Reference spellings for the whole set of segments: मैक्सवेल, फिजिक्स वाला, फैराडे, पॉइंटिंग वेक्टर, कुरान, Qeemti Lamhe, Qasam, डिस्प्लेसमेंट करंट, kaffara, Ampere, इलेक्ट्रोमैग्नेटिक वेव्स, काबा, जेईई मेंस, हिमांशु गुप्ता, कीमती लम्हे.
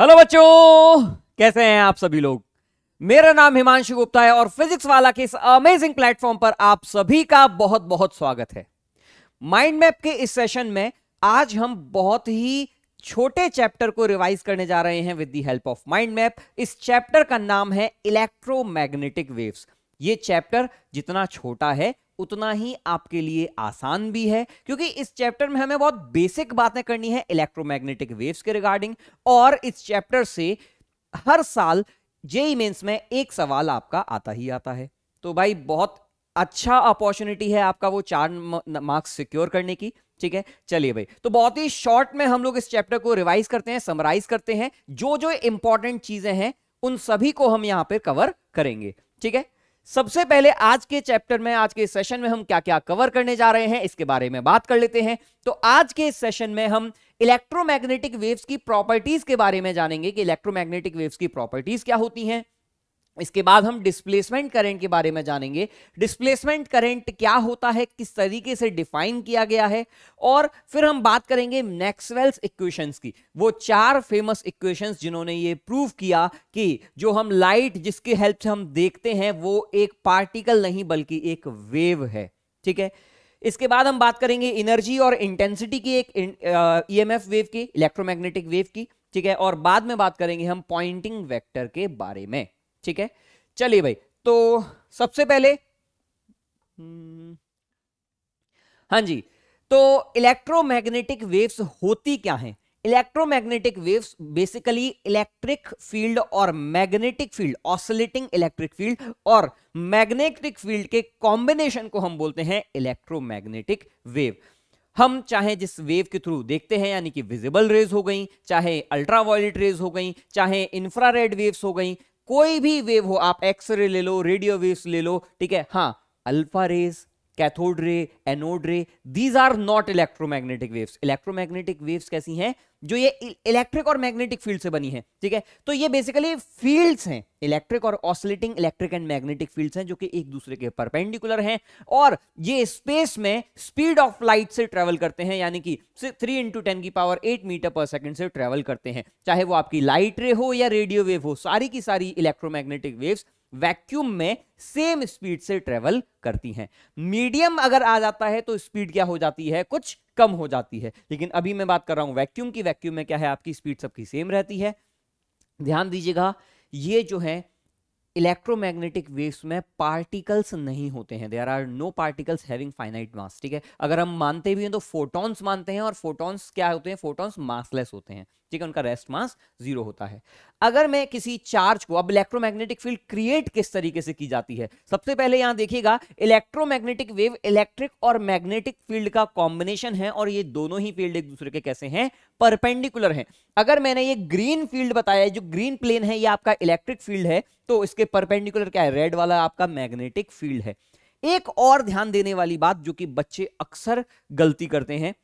Hello बच्चों, कैसे हैं आप सभी लोग। मेरा नाम हिमांशु गुप्ता है और फिजिक्स वाला के इस अमेजिंग प्लेटफॉर्म पर आप सभी का बहुत बहुत स्वागत है। माइंड मैप के इस सेशन में आज हम बहुत ही छोटे चैप्टर को रिवाइज करने जा रहे हैं with the help of mind map. इस चैप्टर का नाम है इलेक्ट्रोमैग्नेटिक वेव्स। ये चैप्टर जितना छोटा है उतना ही आपके लिए आसान भी है, क्योंकि इस चैप्टर में हमें बहुत बेसिक बातें करनी है इलेक्ट्रोमैग्नेटिक वेव्स के रिगार्डिंग। और इस चैप्टर से हर साल जेईई मेंस में एक सवाल आपका आता ही आता है। तो भाई बहुत अच्छा अपॉर्चुनिटी है आपका वो 4 मार्क्स सिक्योर करने की। ठीक है, चलिए भाई, तो बहुत ही शॉर्ट में हम लोग इस चैप्टर को रिवाइज करते हैं, समराइज करते हैं। जो जो इंपॉर्टेंट चीजें हैं उन सभी को हम यहां पर कवर करेंगे। ठीक है, सबसे पहले आज के चैप्टर में, आज के सेशन में हम क्या क्या कवर करने जा रहे हैं इसके बारे में बात कर लेते हैं। तो आज के सेशन में हम इलेक्ट्रोमैग्नेटिक वेव्स की प्रॉपर्टीज के बारे में जानेंगे कि इलेक्ट्रोमैग्नेटिक वेव्स की प्रॉपर्टीज क्या होती हैं। इसके बाद हम डिस्प्लेसमेंट करंट के बारे में जानेंगे, डिस्प्लेसमेंट करंट क्या होता है, किस तरीके से डिफाइन किया गया है। और फिर हम बात करेंगे मैक्सवेल्स इक्वेशंस की, वो 4 फेमस इक्वेशंस जिन्होंने ये प्रूव किया कि जो हम लाइट जिसके हेल्प से हम देखते हैं वो एक पार्टिकल नहीं बल्कि एक वेव है। ठीक है, इसके बाद हम बात करेंगे एनर्जी और इंटेंसिटी की, एक ईएमएफ वेव की, इलेक्ट्रोमैग्नेटिक वेव की। ठीक है, और बाद में बात करेंगे हम पॉइंटिंग वेक्टर के बारे में। ठीक है, चलिए भाई, तो सबसे पहले तो इलेक्ट्रोमैग्नेटिक वेव्स होती क्या हैं। इलेक्ट्रोमैग्नेटिक वेव्स basically electric field और magnetic field, oscillating electric field और मैग्नेटिक फील्ड के कॉम्बिनेशन को हम बोलते हैं इलेक्ट्रोमैग्नेटिक वेव। हम चाहे जिस वेव के थ्रू देखते हैं, यानी कि विजिबल रेज हो गई, चाहे अल्ट्रावायलेट रेज हो गई, चाहे इंफ्रारेड वेव्स हो गई, कोई भी वेव हो, आप एक्सरे ले लो, रेडियो वेव्स ले लो। ठीक है, हाँ, alpha rays, cathode ray, anode ray, these are not इलेक्ट्रोमैग्नेटिक वेव्स। इलेक्ट्रोमैग्नेटिक वेव्स कैसी हैं, जो ये इलेक्ट्रिक और मैग्नेटिक फील्ड से बनी है। ठीक है, तो ये बेसिकली फील्ड्स हैं, इलेक्ट्रिक और oscillating electric and magnetic fields हैं, जो कि एक दूसरे के परपेंडिकुलर हैं और ये स्पेस में स्पीड ऑफ लाइट से ट्रेवल करते हैं, यानी कि 3×10⁸ मीटर पर सेकंड से ट्रेवल करते हैं। चाहे वो आपकी लाइट रे हो या रेडियो वेव हो, सारी की सारी इलेक्ट्रोमैग्नेटिक वेव्स वैक्यूम में सेम स्पीड से ट्रेवल करती हैं। मीडियम अगर आ जाता है तो स्पीड क्या हो जाती है, कुछ कम हो जाती है। लेकिन अभी मैं बात कर रहा हूं वैक्यूम की, वैक्यूम में क्या है, आपकी स्पीड सबकी सेम रहती है। ध्यान दीजिएगा, ये जो है इलेक्ट्रोमैग्नेटिक वेव्स में पार्टिकल्स नहीं होते हैं। There are no particles having finite mass. ठीक है, अगर हम मानते भी हैं तो फोटॉन्स मानते हैं, और फोटॉन्स क्या होते हैं, फोटॉन्स मासलेस होते हैं। ठीक है, उनका रेस्ट मास 0 होता है। अगर मैं किसी चार्ज को, अब इलेक्ट्रोमैग्नेटिक फील्ड क्रिएट किस तरीके से की जाती है, सबसे पहले यहां देखिएगा, इलेक्ट्रोमैग्नेटिक वेव इलेक्ट्रिक और मैग्नेटिक फील्ड का कॉम्बिनेशन है और ये दोनों ही फील्ड एक दूसरे के कैसे हैं, परपेंडिकुलर हैं। अगर मैंने ये ग्रीन फील्ड बताया, जो ग्रीन प्लेन है, ये आपका इलेक्ट्रिक फील्ड है, तो इसके परपेंडिकुलर क्या है, रेड वाला आपका मैग्नेटिक फील्ड है। एक और ध्यान देने वाली बात जो कि बच्चे अक्सर गलती करते हैं,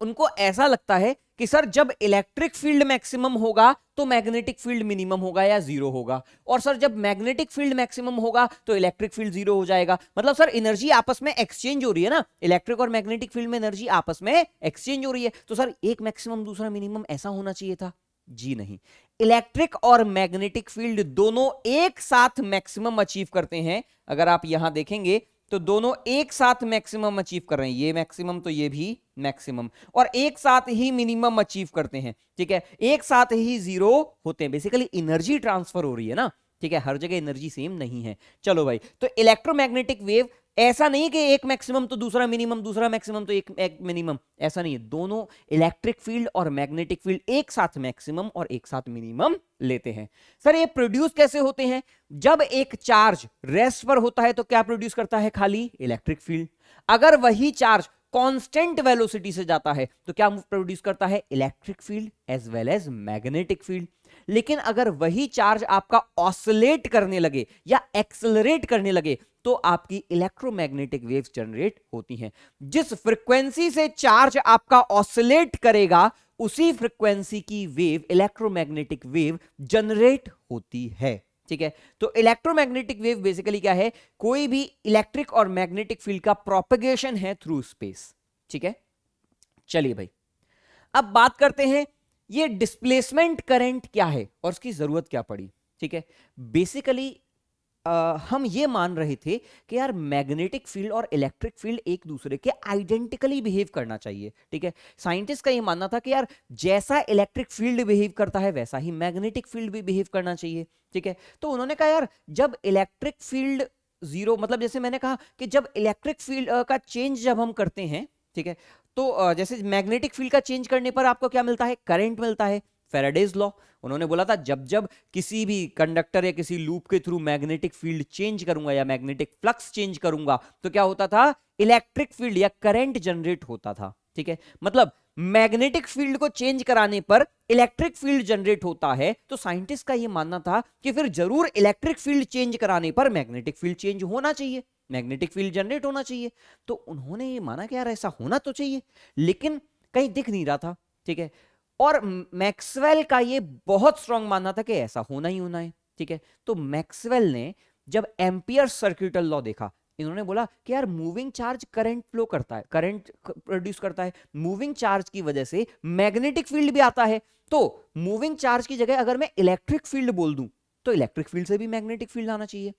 उनको ऐसा लगता है कि सर जब इलेक्ट्रिक फील्ड मैक्सिमम होगा तो मैग्नेटिक फील्ड मिनिमम होगा या 0 होगा, और सर जब मैग्नेटिक फील्ड मैक्सिमम होगा तो इलेक्ट्रिक फील्ड 0 हो जाएगा। मतलब सर एनर्जी आपस में एक्सचेंज हो रही है ना, इलेक्ट्रिक और मैग्नेटिक फील्ड में एनर्जी आपस में एक्सचेंज हो रही है, तो सर एक मैक्सिमम दूसरा मिनिमम, ऐसा होना चाहिए था। जी नहीं, इलेक्ट्रिक और मैग्नेटिक फील्ड दोनों एक साथ मैक्सिमम अचीव करते हैं। अगर आप यहां देखेंगे तो दोनों एक साथ मैक्सिमम अचीव कर रहे हैं, ये मैक्सिमम तो ये भी मैक्सिमम, और एक साथ ही मिनिमम अचीव करते हैं। ठीक है, एक साथ ही 0 होते हैं। बेसिकली एनर्जी ट्रांसफर हो रही है ना। ठीक है, हर जगह एनर्जी सेम नहीं है। चलो भाई, तो इलेक्ट्रोमैग्नेटिक वेव ऐसा नहीं कि एक मैक्सिमम तो दूसरा मिनिमम, दूसरा मैक्सिमम तो एक मिनिमम, ऐसा नहीं है। दोनों इलेक्ट्रिक फील्ड और मैग्नेटिक फील्ड एक साथ मैक्सिमम और एक साथ मिनिमम लेते हैं। सर ये प्रोड्यूस कैसे होते हैं, जब एक चार्ज रेस्ट पर होता है तो क्या प्रोड्यूस करता है, खाली इलेक्ट्रिक फील्ड। अगर वही चार्ज कांस्टेंट वेलोसिटी से जाता है तो क्या प्रोड्यूस करता है, electric field as well as magnetic field. लेकिन अगर वही चार्ज आपका ऑसिलेट करने लगे या एक्सेलरेट करने लगे तो आपकी इलेक्ट्रोमैग्नेटिक वेव्स जनरेट होती हैं। जिस फ्रीक्वेंसी से चार्ज आपका ऑसिलेट करेगा उसी फ्रीक्वेंसी की वेव, इलेक्ट्रोमैग्नेटिक वेव जनरेट होती है। ठीक है, तो इलेक्ट्रोमैग्नेटिक वेव बेसिकली क्या है, कोई भी इलेक्ट्रिक और मैग्नेटिक फील्ड का प्रोपेगेशन है थ्रू स्पेस। ठीक है, चलिए भाई, अब बात करते हैं ये डिस्प्लेसमेंट करंट क्या है और उसकी जरूरत क्या पड़ी। ठीक है, बेसिकली हम ये मान रहे थे कि यार मैग्नेटिक फील्ड और इलेक्ट्रिक फील्ड एक दूसरे के आइडेंटिकली बिहेव करना चाहिए। ठीक है, साइंटिस्ट का ये मानना था कि यार जैसा इलेक्ट्रिक फील्ड बिहेव करता है वैसा ही मैग्नेटिक फील्ड भी बिहेव करना चाहिए। ठीक है, तो उन्होंने कहा यार जब इलेक्ट्रिक फील्ड जीरो, मतलब जैसे मैंने कहा कि जब इलेक्ट्रिक फील्ड का चेंज जब हम करते हैं, ठीक है, तो जैसे मैग्नेटिक फील्ड का चेंज करने पर आपको क्या मिलता है, करंट मिलता है। फैराडेज लॉ, उन्होंने बोला था जब जब किसी भी कंडक्टर या किसी लूप के थ्रू मैग्नेटिक फील्ड चेंज करूंगा या मैग्नेटिक फ्लक्स चेंज करूंगा तो क्या होता था, इलेक्ट्रिक फील्ड या करंट जनरेट होता था। ठीक है, मतलब मैग्नेटिक फील्ड को चेंज कराने पर इलेक्ट्रिक फील्ड जनरेट होता है, तो साइंटिस्ट का यह मानना था कि फिर जरूर इलेक्ट्रिक फील्ड चेंज कराने पर मैग्नेटिक फील्ड चेंज होना चाहिए, मैग्नेटिक फील्ड जनरेट होना चाहिए। तो उन्होंने ये माना कि यार ऐसा होना तो चाहिए, लेकिन कहीं दिख नहीं रहा था। ठीक है, और मैक्सवेल का ये बहुत स्ट्रांग मानना था कि ऐसा होना ही होना है। ठीक है, तो मैक्सवेल ने जब एम्पियर सर्किटल लॉ देखा, इन्होंने बोला कि यार मूविंग चार्ज करंट फ्लो करता है, करंट प्रोड्यूस करता है, मूविंग चार्ज की वजह से मैग्नेटिक फील्ड भी आता है, तो मूविंग चार्ज की जगह अगर मैं इलेक्ट्रिक फील्ड बोल दूं तो इलेक्ट्रिक फील्ड से भी मैग्नेटिक फील्ड आना चाहिए।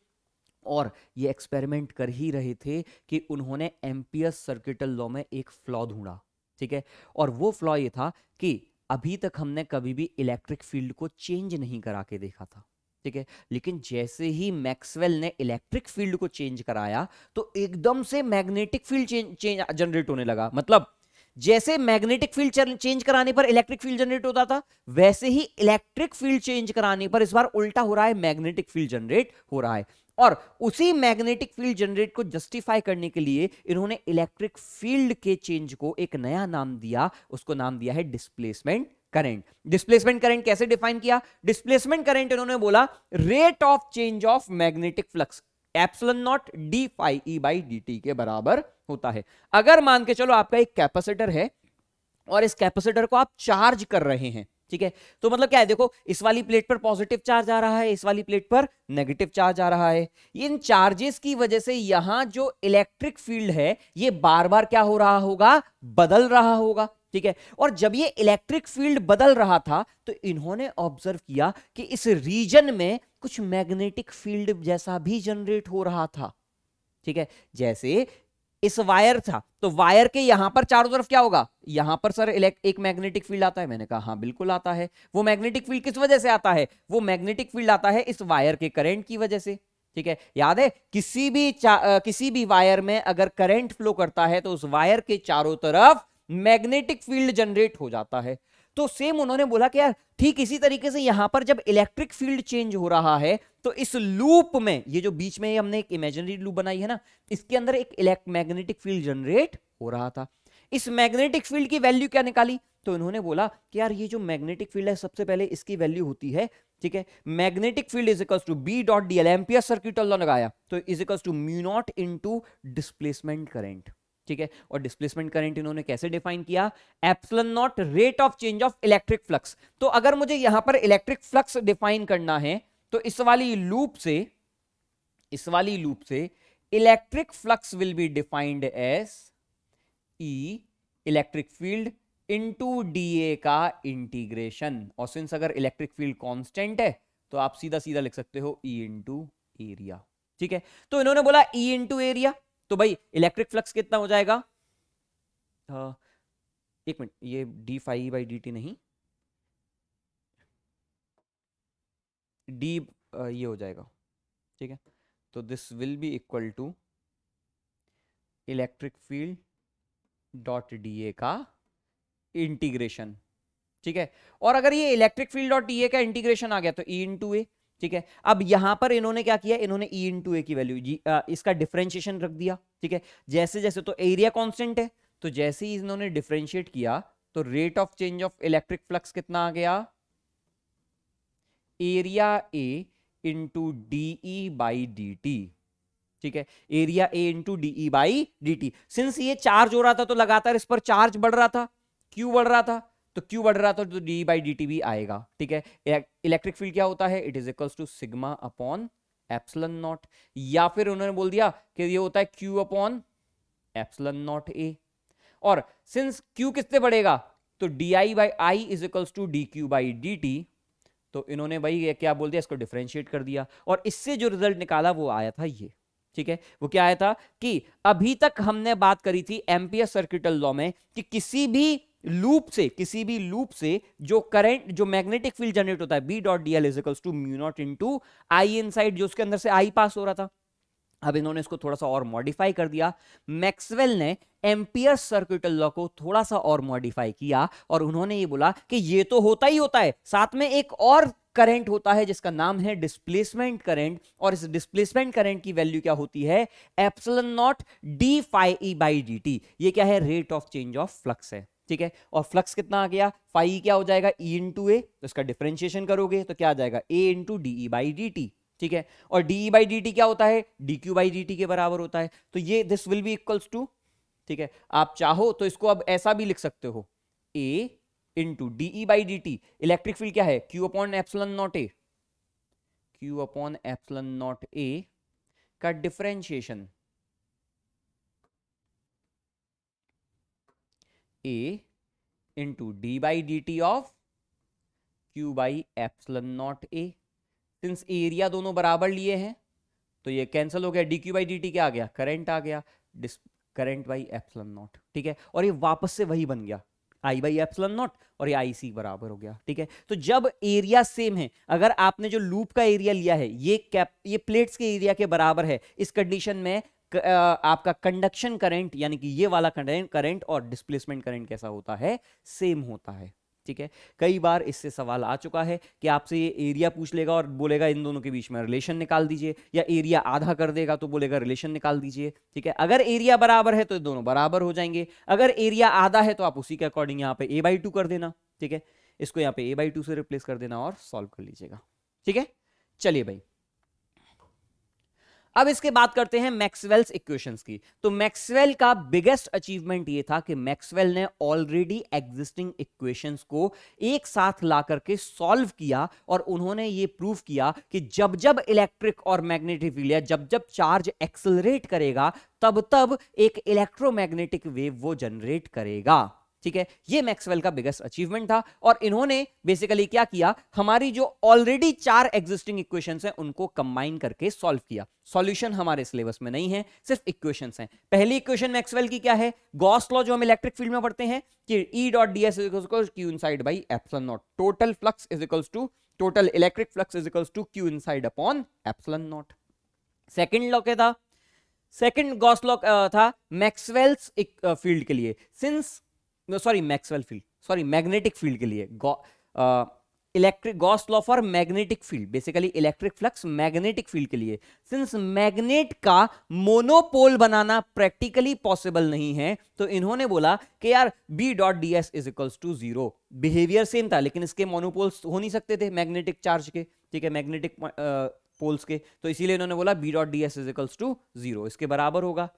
और ये एक्सपेरिमेंट कर ही रहे थे कि उन्होंने एम्पियर सर्किटल लॉ में एक फ्लॉ ढूंढा। ठीक है, और वो फ्लॉ ये था कि अभी तक हमने कभी भी इलेक्ट्रिक फील्ड को चेंज नहीं करा के देखा था। ठीक है, लेकिन जैसे ही मैक्सवेल ने इलेक्ट्रिक फील्ड को चेंज कराया तो एकदम से मैग्नेटिक फील्ड जनरेट होने लगा। मतलब जैसे मैग्नेटिक फील्ड चेंज कराने पर इलेक्ट्रिक फील्ड जनरेट होता था, वैसे ही इलेक्ट्रिक फील्ड चेंज कराने पर इस बार उल्टा हो रहा है, मैग्नेटिक फील्ड जनरेट हो रहा है। और उसी मैग्नेटिक फील्ड जनरेट को जस्टिफाई करने के लिए इन्होंने इलेक्ट्रिक फील्ड के चेंज को एक नया नाम दिया, उसको नाम दिया है डिस्प्लेसमेंट करंट। डिस्प्लेसमेंट करंट कैसे डिफाइन किया, डिस्प्लेसमेंट करंट इन्होंने बोला rate of change of magnetic flux epsilon naught D phi E by D T के बराबर होता है। अगर मान के चलो आपका एक कैपेसिटर है और इस कैपेसिटर को आप चार्ज कर रहे हैं, ठीक है, तो मतलब क्या है, देखो इस वाली प्लेट पर पॉजिटिव चार्ज आ रहा है, इस वाली प्लेट पर नेगेटिव चार्ज आ रहा है, इन चार्जेस की वजह से यहां जो इलेक्ट्रिक फील्ड है ये बार बार क्या हो रहा होगा, बदल रहा होगा। ठीक है, और जब ये इलेक्ट्रिक फील्ड बदल रहा था तो इन्होंने ऑब्जर्व किया कि इस रीजन में कुछ मैग्नेटिक फील्ड जैसा भी जनरेट हो रहा था। ठीक है, जैसे इस वायर था तो वायर के यहां पर चारों तरफ क्या होगा, यहां पर सर एक मैग्नेटिक फील्ड आता है, मैंने कहा हाँ बिल्कुल आता है। वो मैग्नेटिक फील्ड किस वजह से आता है, वो मैग्नेटिक फील्ड आता है इस वायर के करंट की वजह से। ठीक है, याद है किसी भी वायर में अगर करंट फ्लो करता है तो उस वायर के चारों तरफ मैग्नेटिक फील्ड जनरेट हो जाता है। तो सेम उन्होंने बोला कि यार ठीक इसी तरीके से यहां पर जब इलेक्ट्रिक फील्ड चेंज हो रहा है तो इस लूप में, ये जो बीच में हमने एक इमेजिनरी लूप बनाई है ना, इसके अंदर एक मैग्नेटिक फील्ड जनरेट हो रहा था। इस मैग्नेटिक फील्ड की वैल्यू क्या निकाली, तो इन्होंने बोला कि यार ये जो मैग्नेटिक फील्ड है सबसे पहले इसकी वैल्यू होती है, ठीक है, magnetic field is equals to B dot D L, Ampere circuital law लगाया तो is equals to mu naught into डिस्प्लेसमेंट करंट। ठीक है, और डिस्प्लेसमेंट करंट इन्होंने कैसे डिफाइन किया, epsilon naught rate of change of electric flux. तो अगर मुझे यहां पर इलेक्ट्रिक फ्लक्स डिफाइन करना है तो इस वाली लूप से electric flux will be defined as E electric field into DA का इंटीग्रेशन। और सिंस अगर इलेक्ट्रिक फील्ड कांस्टेंट है तो आप सीधा सीधा लिख सकते हो ई इनटू एरिया। ठीक है, तो इन्होंने बोला ई इनटू एरिया, तो भाई इलेक्ट्रिक फ्लक्स कितना हो जाएगा, एक मिनट, ये D phi by D T नहीं, डी ये हो जाएगा। ठीक है, तो this will be equal to electric field dot D A का इंटीग्रेशन। ठीक है, और अगर ये electric field dot D A का इंटीग्रेशन आ गया तो ई इनटू ए। ठीक है, अब यहां पर इन्होंने क्या किया, इन्होंने E into A की वैल्यू इसका डिफरेंशिएशन रख दिया। ठीक है, जैसे जैसे तो एरिया कांस्टेंट है तो जैसे ही इन्होंने डिफरेंशिएट किया तो rate of change of electric flux कितना आ गया, area A into D E by D T. ठीक है, area A into D E by D T. Since ये चार्ज हो रहा था तो लगातार इस पर चार्ज बढ़ रहा था, Q बढ़ रहा था तो Q बढ़ रहा था तो डी बाई डी टी भी आएगा। ठीक है, इलेक्ट्रिक फील्ड क्या होता है, it is equals to sigma upon epsilon naught, या फिर उन्होंने बोल दिया कि ये होता है Q upon epsilon naught A। और सिंस Q किससे बढ़ेगा, तो D I by I is equals to D Q by D T. तो इन्होंने वही क्या बोल दिया, इसको डिफ्रेंशिएट कर दिया और इससे जो रिजल्ट निकाला वो आया था ये। ठीक है, वो क्या आया था कि अभी तक हमने बात करी थी एम्पियर सर्किटल लॉ में कि किसी भी लूप से जो करंट, जो मैग्नेटिक फील्ड जनरेट होता है B dot D L is equals to mu naught into I inside, जो उसके अंदर से आई पास हो रहा था। अब इन्होंने इसको थोड़ा सा और मॉडिफाई कर दिया, मैक्सवेल ने एम्पियर सर्किटल लॉ को थोड़ा सा और मॉडिफाई किया और उन्होंने ये बोला कि ये तो होता ही होता है, साथ में एक और करंट होता है जिसका नाम है डिस्प्लेसमेंट करंट, और इस डिस्प्लेसमेंट करंट की वैल्यू क्या होती है, epsilon naught D phi E by D T. ये क्या है, rate of change of flux है। ठीक है, और फ्लक्स कितना आ गया, फाई क्या हो जाएगा, ई इंटू ए। तो इसका डिफरेंशिएशन करोगे तो क्या आ जाएगा, A into D E by D T. ठीक है, और D E by D T क्या होता है, D Q by D T के बराबर होता है। तो ये this will be equals to, ठीक है, आप चाहो तो इसको अब ऐसा भी लिख सकते हो, A into D E by D T. Electric field क्या है, Q upon epsilon naught A, Q upon epsilon naught A का differentiation, A into D by D T of Q by epsilon naught A. Since area दोनों बराबर लिए हैं तो ये cancel हो गया, D Q by D T क्या आ गया, करंट आ गया, करंट बाई एप्सिलॉन नॉट। ठीक है, और ये वापस से वही बन गया, आई बाई एप्सिलॉन नॉट और ये आई सी बराबर हो गया। ठीक है, तो जब एरिया सेम है, अगर आपने जो लूप का एरिया लिया है ये प्लेट्स के एरिया के बराबर है, इस कंडीशन में आपका कंडक्शन करंट यानी कि ये वाला करंट और डिस्प्लेसमेंट करंट कैसा होता है, सेम होता है। ठीक है, कई बार इससे सवाल आ चुका है कि आपसे ये एरिया पूछ लेगा और बोलेगा इन दोनों के बीच में रिलेशन निकाल दीजिए, या एरिया आधा कर देगा तो बोलेगा रिलेशन निकाल दीजिए। ठीक है, अगर एरिया बराबर है तो दोनों बराबर हो जाएंगे, अगर एरिया आधा है तो आप उसी के अकॉर्डिंग यहाँ पे ए बाई टू कर देना। ठीक है, इसको यहाँ पे ए बाई टू से रिप्लेस कर देना और सॉल्व कर लीजिएगा। ठीक है, चलिए भाई अब इसके बात करते हैं मैक्सवेल्स इक्वेशंस की। तो मैक्सवेल का बिगेस्ट अचीवमेंट ये था कि मैक्सवेल ने ऑलरेडी एग्जिस्टिंग इक्वेशंस को एक साथ ला करके सॉल्व किया और उन्होंने ये प्रूव किया कि जब जब इलेक्ट्रिक और मैग्नेटिक फील्ड या जब जब चार्ज एक्सेलरेट करेगा तब तब एक इलेक्ट्रोमैग्नेटिक वेव वो जनरेट करेगा। ठीक है, ये मैक्सवेल का बिगेस्ट अचीवमेंट था और इन्होंने बेसिकली क्या किया, हमारी जो ऑलरेडी चार एग्जिस्टिंग इक्वेशंस हैं उनको कंबाइन करके सॉल्व किया। सॉल्यूशन हमारे सिलेबस में नहीं है, सिर्फ इक्वेशंस हैं। पहली इक्वेशन मैक्सवेल की क्या है, गॉस लॉ जो हम इलेक्ट्रिक फील्ड में पढ़ते हैं कि E dot D S is equals to Q inside by epsilon naught, total flux is equals to, total electric flux is equals to Q inside upon epsilon naught. Second law क्या था, second Gauss law था Maxwell's field के लिए, since magnetic field के लिए, Gauss law for magnetic field, basically electric flux magnetic field के लिए, since magnet का मोनोपोल बनाना प्रैक्टिकली पॉसिबल नहीं है तो इन्होंने बोला कि यार B dot D S is equals to zero. Behaviour same था लेकिन इसके मोनोपोल्स हो नहीं सकते थे मैग्नेटिक चार्ज के, ठीक है, मैग्नेटिक पोल्स के, तो इसीलिए इन्होंने बोला B dot D S is equals to zero, इसके बराबर होगा।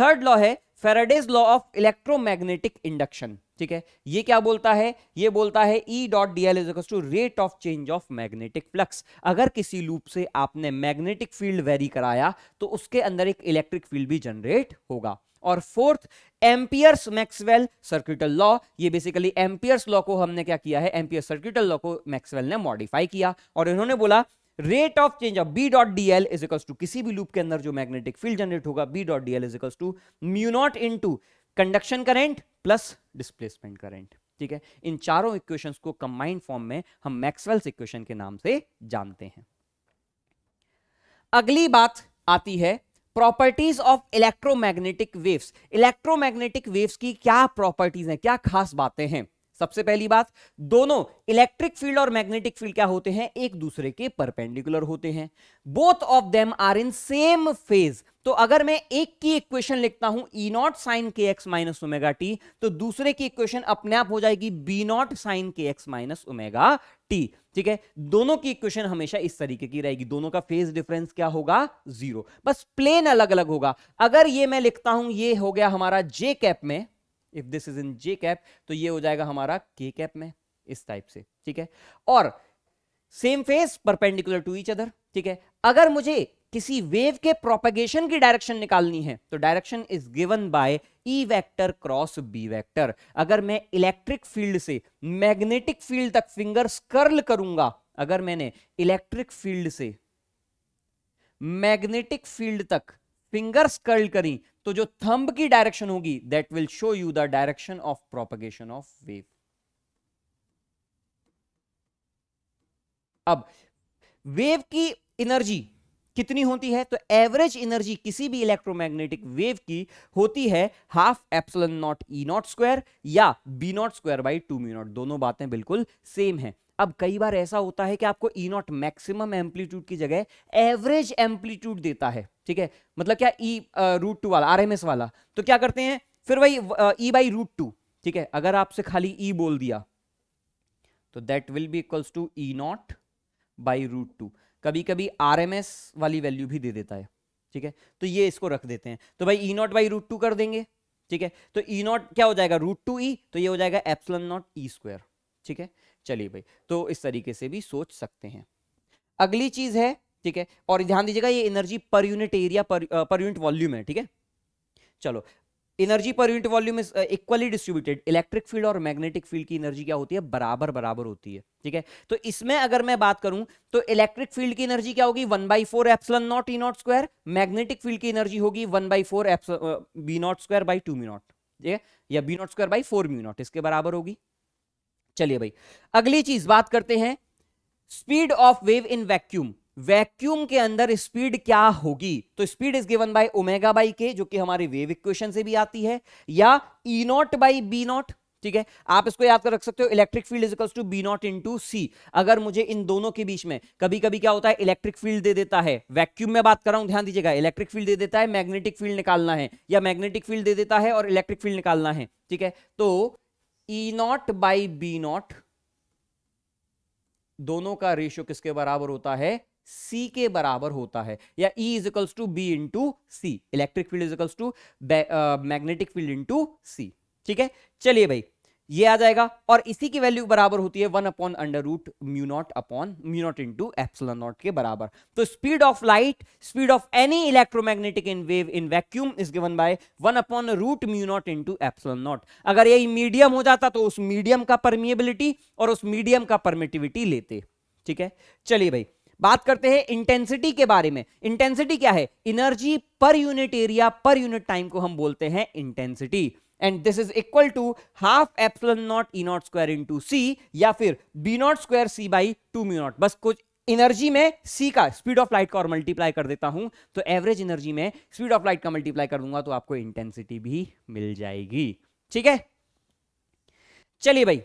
थर्ड लॉ है Faraday's law of electromagnetic induction. ठीक है, ये क्या बोलता है, ये बोलता है E dot D L is equals to rate of change of magnetic flux. अगर किसी लूप से आपने मैग्नेटिक फील्ड वेरी कराया तो उसके अंदर एक इलेक्ट्रिक फील्ड भी जनरेट होगा। और fourth Ampere's मैक्सवेल circuital law, ये बेसिकली एम्पियर्स लॉ को हमने क्या किया है, एम्पियर सर्किटल लॉ को मैक्सवेल ने मॉडिफाई किया और इन्होंने बोला rate of change of B dot D L is equals to, किसी भी लूप के अंदर जो मैग्नेटिक फील्ड जनरेट होगा B dot D L is equals to mu naught into conduction current plus डिस्प्लेसमेंट करंट। ठीक है, इन चारों इक्वेशंस को कंबाइंड फॉर्म में हम मैक्सवेल्स इक्वेशन के नाम से जानते हैं। अगली बात आती है properties of इलेक्ट्रोमैग्नेटिक वेव्स। इलेक्ट्रोमैग्नेटिक वेव्स की क्या प्रॉपर्टीज हैं, क्या खास बातें हैं। सबसे पहली बात, दोनों इलेक्ट्रिक फील्ड और मैग्नेटिक फील्ड क्या होते हैं, एक दूसरे के परपेंडिकुलर होते हैं। Both of them are in same phase. तो अगर मैं एक की इक्वेशन लिखता हूं ई नॉट साइन के एक्स माइनस ओमेगा टी, तो दूसरे की इक्वेशन अपने आप हो जाएगी बी नॉट साइन के एक्स माइनस ओमेगा टी। ठीक है, दोनों की इक्वेशन हमेशा इस तरीके की रहेगी, दोनों का फेज डिफरेंस क्या होगा, जीरो, बस प्लेन अलग अलग होगा। अगर ये मैं लिखता हूं, ये हो गया हमारा जे कैप में, if this is in J cap, तो ये हो जाएगा हमारा के कैप में, इस टाइप से। ठीक है, और same phase perpendicular to each other. ठीक है, अगर मुझे किसी वेव के प्रोपेगेशन की डायरेक्शन निकालनी है तो direction is given by E vector cross B vector. अगर मैं इलेक्ट्रिक फील्ड से मैग्नेटिक फील्ड तक फिंगर्स कर्ल करूंगा, अगर मैंने इलेक्ट्रिक फील्ड से मैग्नेटिक फील्ड तक फिंगर्स कर्ल करी तो जो थंब की डायरेक्शन होगी that will show you the direction of propagation of wave. अब वेव की एनर्जी कितनी होती है, तो एवरेज एनर्जी किसी भी इलेक्ट्रोमैग्नेटिक वेव की होती है half epsilon naught E naught square या B naught square by 2 mu naught. दोनों बातें बिल्कुल सेम है। अब कई बार ऐसा होता है कि आपको ई नॉट मैक्सिमम एम्पलीट्यूड की जगह एवरेज एम्पलीट्यूड देता है, ठीक है, मतलब क्या ई √2 वाला आरएमएस वाला, तो क्या करते हैं फिर वही ई बाई √2, ठीक है। अगर आपसे खाली ई बोल दिया तो that will be equals to E naught by √2, कभी कभी आरएमएस वाली वैल्यू भी दे देता है, ठीक है, तो ये इसको रख देते हैं। तो भाई ई नॉट बाई √2 कर देंगे, ठीक है, तो ई नॉट क्या हो जाएगा √2e, तो ये हो जाएगा एप्सिलॉन नॉट ई स्क्वायर, ठीक है। चलिए भाई, तो इस तरीके से भी सोच सकते हैं। अगली चीज है, ठीक है, और ध्यान दीजिएगा ये एनर्जी पर यूनिट एरिया पर यूनिट वॉल्यूम है, ठीक है। चलो, एनर्जी पर unit volume is equally distributed. Electric field और मैग्नेटिक फील्ड की एनर्जी क्या होती है, बराबर बराबर होती है, ठीक है। तो इसमें अगर मैं बात करूं तो इलेक्ट्रिक फील्ड की एनर्जी क्या होगी 1/4 epsilon naught E naught square, magnetic field की एनर्जी होगी 1/4 B naught square by 2 mu naught, ठीक है, या B naught square by 4 mu naught, इसके बराबर होगी। चलिए भाई, अगली चीज बात करते हैं speed of wave in vacuum. Vacuum के अंदर स्पीड क्या होगी, तो speed is given by omega by के, जो कि हमारी वेव इक्वेशन से भी आती है, या E naught by B naught, ठीक है। आप इसको याद कर रख सकते हो, electric field is equals to B naught into सी। अगर मुझे इन दोनों के बीच में कभी कभी क्या होता है इलेक्ट्रिक फील्ड दे देता है, वैक्यूम में बात कर रहा हूं, ध्यान दीजिएगा, इलेक्ट्रिक फील्ड दे देता है मैग्नेटिक फील्ड निकालना है, या मैग्नेटिक फील्ड दे देता है और इलेक्ट्रिक फील्ड निकालना है, ठीक है। तो E naught by B naught दोनों का रेशियो किसके बराबर होता है, C के बराबर होता है, या E is equals to B into C, electric field is equals to magnetic field into सी, ठीक है। चलिए भाई, ये आ जाएगा, और इसी की वैल्यू बराबर होती है 1/√μ0 अपॉन μ0 इंटू एप्सिलॉन नॉट के बराबर। तो speed of light, speed of any electromagnetic wave in vacuum is given by 1/√μ0 into epsilon naught. अगर यही मीडियम हो जाता तो उस मीडियम का परमिएबिलिटी और उस मीडियम का परमिटिविटी लेते, ठीक है। चलिए भाई, बात करते हैं इंटेंसिटी के बारे में। इंटेंसिटी क्या है, एनर्जी पर यूनिट एरिया पर यूनिट टाइम को हम बोलते हैं intensity, and this is equal to half epsilon naught E naught square into c, या फिर B naught square C by 2 mu naught. बस कुछ एनर्जी में सी का, स्पीड ऑफ लाइट का, और मल्टीप्लाई कर देता हूं, तो एवरेज एनर्जी में स्पीड ऑफ लाइट का मल्टीप्लाई कर दूंगा तो आपको इंटेंसिटी भी मिल जाएगी, ठीक है। चलिए भाई,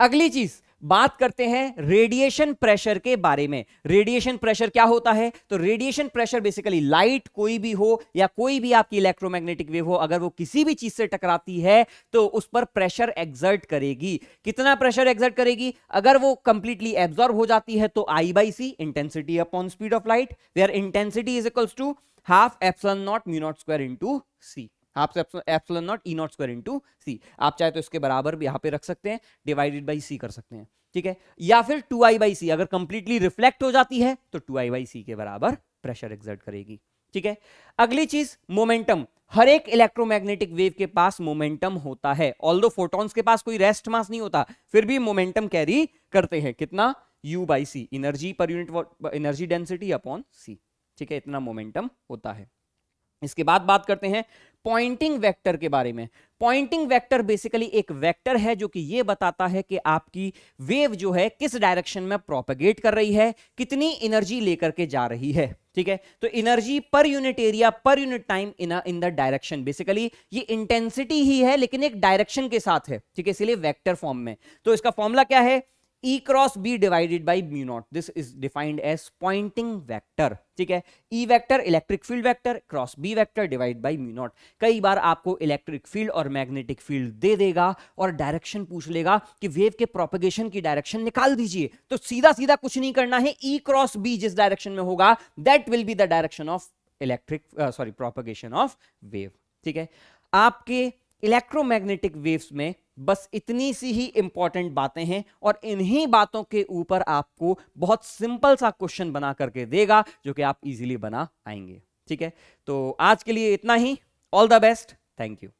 अगली चीज बात करते हैं रेडिएशन प्रेशर के बारे में। रेडिएशन प्रेशर क्या होता है, तो रेडिएशन प्रेशर बेसिकली लाइट कोई भी हो या कोई भी आपकी इलेक्ट्रोमैग्नेटिक वेव हो, अगर वो किसी भी चीज से टकराती है तो उस पर प्रेशर एग्जर्ट करेगी। कितना प्रेशर एग्जर्ट करेगी, अगर वो कंप्लीटली एब्जॉर्ब हो जाती है तो I/C, intensity upon speed of light, where intensity is equals to half epsilon naught mu naught square into c, epsilon naught E naught square into c. आप चाहे तो इसके बराबर भी यहां पे रख सकते हैं, डिवाइडेड बाय सी कर सकते हैं, ठीक है, या फिर 2I/C, अगर कंप्लीटली रिफ्लेक्ट हो जाती है तो 2I/C के बराबर प्रेशर एक्सर्ट करेगी, ठीक है। अगली चीज मोमेंटम। हर एक इलेक्ट्रोमैग्नेटिक वेव के पास मोमेंटम होता है, ऑल्दो फोटॉन्स के पास कोई रेस्ट मास नहीं होता, फिर भी मोमेंटम कैरी करते हैं, कितना U/C, एनर्जी पर यूनिट एनर्जी डेंसिटी अपॉन सी, ठीक है, इतना मोमेंटम होता है। इसके बाद बात करते हैं पॉइंटिंग वेक्टर के बारे में। पॉइंटिंग वेक्टर बेसिकली एक वेक्टर है जो कि यह बताता है कि आपकी वेव जो है किस डायरेक्शन में प्रोपेगेट कर रही है, कितनी एनर्जी लेकर के जा रही है, ठीक है। तो एनर्जी पर यूनिट एरिया पर unit time in the direction, basically ये इंटेंसिटी ही है लेकिन एक डायरेक्शन के साथ है, ठीक है, इसीलिए वेक्टर फॉर्म में। तो इसका फॉर्मूला क्या है, E cross B divided by mu naught, this is defined as पॉइंटिंग वेक्टर, ठीक है। E vector electric field vector, cross B vector divide by mu naught. कई बार आपको इलेक्ट्रिक फील्ड और मैग्नेटिक फील्ड दे देगा और डायरेक्शन पूछ लेगा कि वेव के प्रोपेगेशन की डायरेक्शन निकाल दीजिए, तो सीधा सीधा कुछ नहीं करना है, E क्रॉस B जिस डायरेक्शन में होगा that will be the direction of propagation of wave, ठीक है। आपके इलेक्ट्रोमैग्नेटिक वेव्स में बस इतनी सी ही इंपॉर्टेंट बातें हैं और इन्हीं बातों के ऊपर आपको बहुत सिंपल सा क्वेश्चन बना करके देगा जो कि आप इजीली बना आएंगे। ठीक है, तो आज के लिए इतना ही। All the best, thank you.